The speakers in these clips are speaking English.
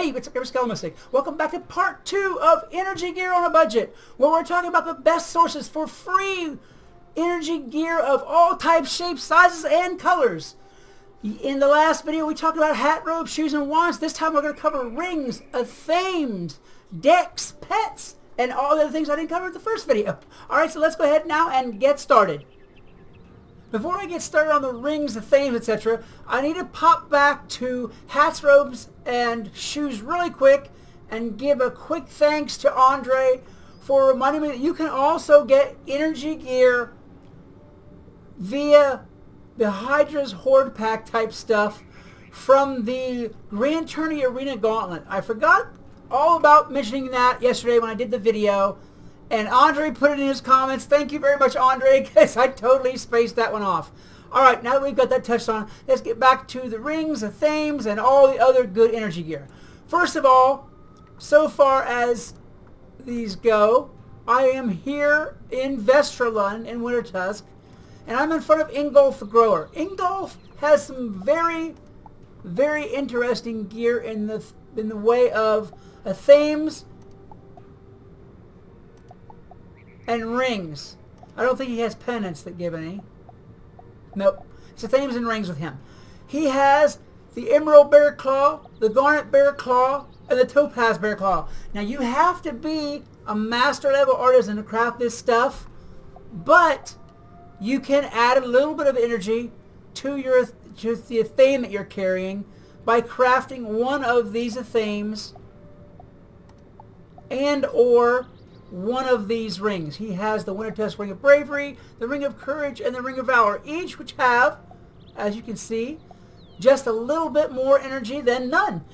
Hey, what's up, Skele Mystic? Welcome back to part 2 of Energy Gear on a Budget, where we're talking about the best sources for free energy gear of all types, shapes, sizes, and colors. In the last video, we talked about hat, robes, shoes, and wands. This time, we're going to cover rings, Athames, decks, pets, and all the other things I didn't cover in the first video. Alright, so let's go ahead now and get started. Before I get started on the rings, the Athames, etc., I need to pop back to hats, robes, and shoes really quick and give a quick thanks to Andre for reminding me that you can also get energy gear via the Hydra's Horde Pack type stuff from the Grand Tourney Arena Gauntlet. I forgot all about mentioning that yesterday when I did the video. And Andre put it in his comments. Thank you very much, Andre, because I totally spaced that one off. All right, now that we've got that touched on, let's get back to the rings, the Athames, and all the other good energy gear. First of all, so far as these go, I am here in Vestrilund in Winter Tusk, and I'm in front of Ingolf the Grower. Ingolf has some very, very interesting gear in the way of Athames and rings. I don't think he has pennants that give any. Nope. It's Athames and rings with him. He has the Emerald Bear Claw, the Garnet Bear Claw, and the Topaz Bear Claw. Now you have to be a master level artisan to craft this stuff, but you can add a little bit of energy to your the Athame that you're carrying by crafting one of these Athames and or one of these rings. He has the Winter Test Ring of Bravery, the Ring of Courage, and the Ring of Valor, each which have, as you can see, just a little bit more energy than none.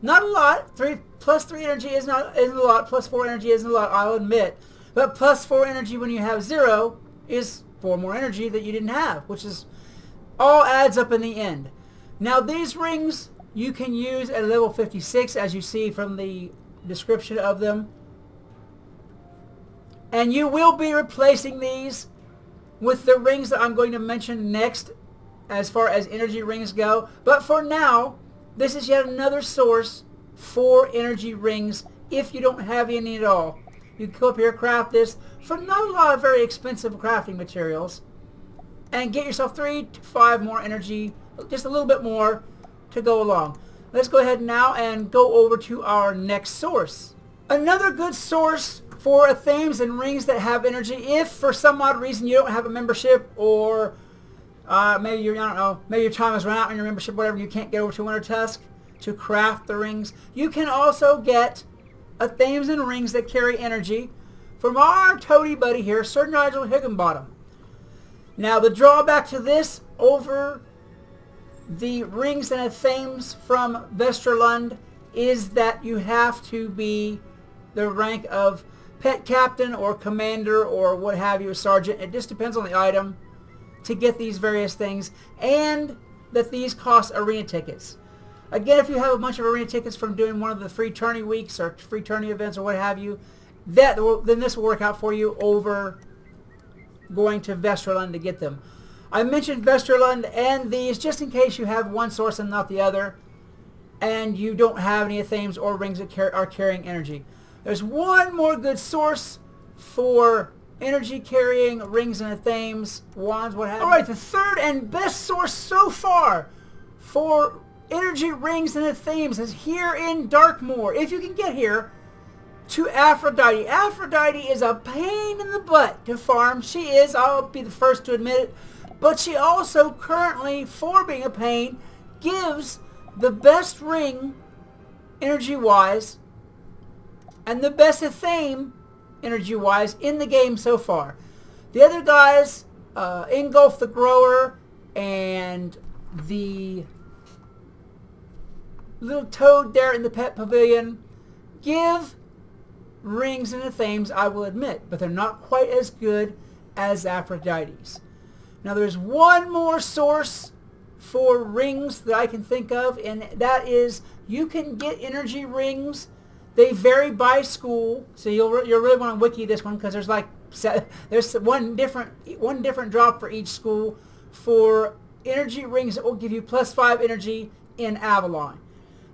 Not a lot. Plus three energy isn't a lot. Plus four energy isn't a lot, I'll admit. But plus four energy when you have zero is four more energy that you didn't have, which is all adds up in the end. Now these rings you can use at level 56, as you see from the description of them. And you will be replacing these with the rings that I'm going to mention next as far as energy rings go. But for now, this is yet another source for energy rings if you don't have any at all. You can go up here, craft this for not a lot of very expensive crafting materials, and get yourself 3 to 5 more energy, just a little bit more to go along. Let's go ahead now and go over to our next source. Another good source for Athames and rings that have energy, if for some odd reason you don't have a membership, or maybe you're, I don't know, maybe your time has run out on your membership, whatever, and you can't get over to Winter Tusk to craft the rings, you can also get Athames and rings that carry energy from our toady buddy here, Sir Nigel Higginbottom. Now the drawback to this over the rings and Athames from Vestrilund is that you have to be the rank of pet captain or commander or what have you, sergeant. It just depends on the item to get these various things, and that these cost arena tickets. Again, if you have a bunch of arena tickets from doing one of the free tourney weeks or free tourney events or what have you, then this will work out for you over going to Vestrilund to get them. I mentioned Vestrilund and these just in case you have one source and not the other, and you don't have any Athames or rings that are carrying energy. There's one more good source for energy carrying rings and Athames, wands, what have you. Alright, the third and best source so far for energy rings and Athames is here in Darkmoor. If you can get here to Aphrodite. Aphrodite is a pain in the butt to farm. She is, I'll be the first to admit it, but she also currently, for being a pain, gives the best ring energy-wise and the best Athame energy-wise in the game so far. The other guys, Ingolf the Grower and the little toad there in the pet pavilion, give rings and Athames, I will admit, but they're not quite as good as Aphrodite's. Now there's one more source for rings that I can think of, and that is you can get energy rings. They vary by school, so you'll really want to wiki this one because there's one different drop for each school for energy rings that will give you plus 5 energy in Avalon.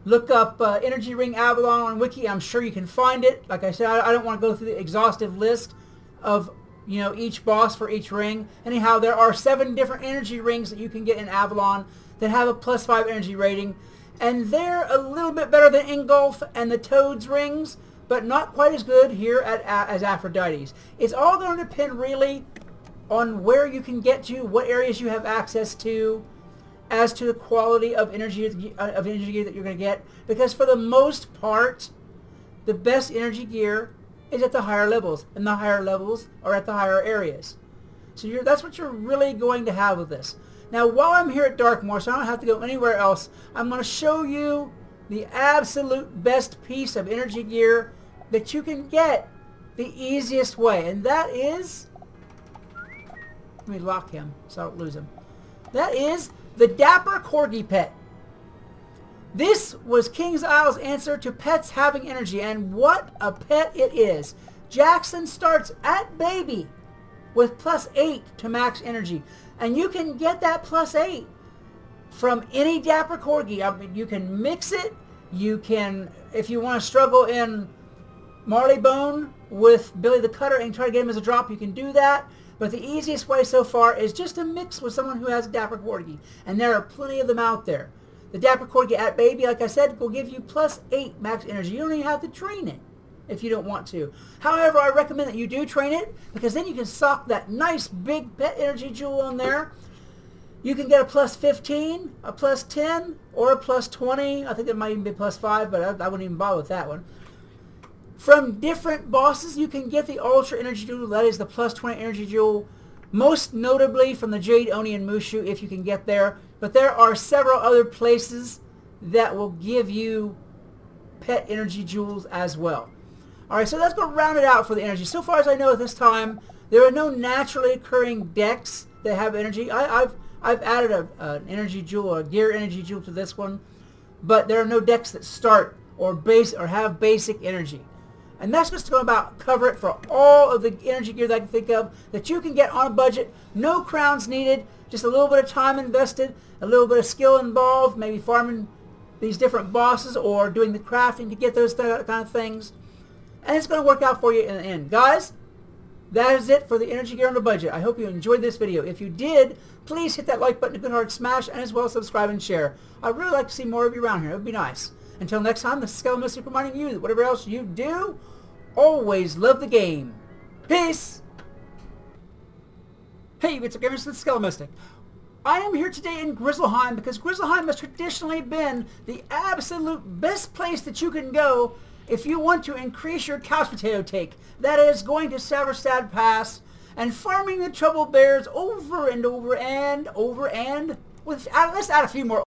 Look up Energy Ring Avalon on Wiki. I'm sure you can find it. Like I said, I don't want to go through the exhaustive list of, you know, each boss for each ring. Anyhow, there are 7 different energy rings that you can get in Avalon that have a +5 energy rating. And they're a little bit better than Ingolf and the Toad's rings, but not quite as good here as Aphrodite's. It's all going to depend really on where you can get to, what areas you have access to, as to the quality of energy gear that you're going to get, because for the most part, the best energy gear is at the higher levels, and the higher levels are at the higher areas. So that's what you're really going to have with this. Now, while I'm here at Darkmoor, so I don't have to go anywhere else, I'm going to show you the absolute best piece of energy gear that you can get the easiest way, and that is... Let me lock him so I don't lose him. That is the Dapper Corgi pet. This was King's Isle's answer to pets having energy, and what a pet it is. Jackson starts at baby with +8 to max energy, and you can get that +8 from any Dapper Corgi. I mean, you can mix it. You can, if you want to struggle in Marleybone with Billy the Cutter and try to get him as a drop, you can do that. But the easiest way so far is just to mix with someone who has a Dapper Corgi. And there are plenty of them out there. The Dapper Corgi at baby, like I said, will give you +8 max energy. You don't even have to train it if you don't want to. However, I recommend that you do train it, because then you can sock that nice big pet energy jewel in there. You can get a +15, a +10, or a +20. I think it might even be +5, but I wouldn't even bother with that one. From different bosses, you can get the Ultra Energy Jewel, that is the +20 Energy Jewel, most notably from the Jade Oni and Mushu, if you can get there. But there are several other places that will give you pet Energy Jewels as well. Alright, so that's going to round it out for the energy. So far as I know at this time, there are no naturally occurring decks that have energy. I've added an Energy Jewel, a Gear Energy Jewel to this one, but there are no decks that start or have basic energy. And that's just going to about cover it for all of the energy gear that I can think of that you can get on a budget. No crowns needed, just a little bit of time invested, a little bit of skill involved, maybe farming these different bosses or doing the crafting to get those kind of things. And it's going to work out for you in the end. Guys, that is it for the energy gear on a budget. I hope you enjoyed this video. If you did, please hit that like button, a good hard smash, and as well subscribe and share. I'd really like to see more of you around here. It would be nice. Until next time, this is Skele Mystic reminding you that whatever else you do, always love the game. Peace! Hey, it's Grimmson Mystic, Skele Mystic. I am here today in Grizzleheim because Grizzleheim has traditionally been the absolute best place that you can go if you want to increase your couch potato take. That is going to Saverstad Pass and farming the trouble bears over and over and over and... let's add a few more.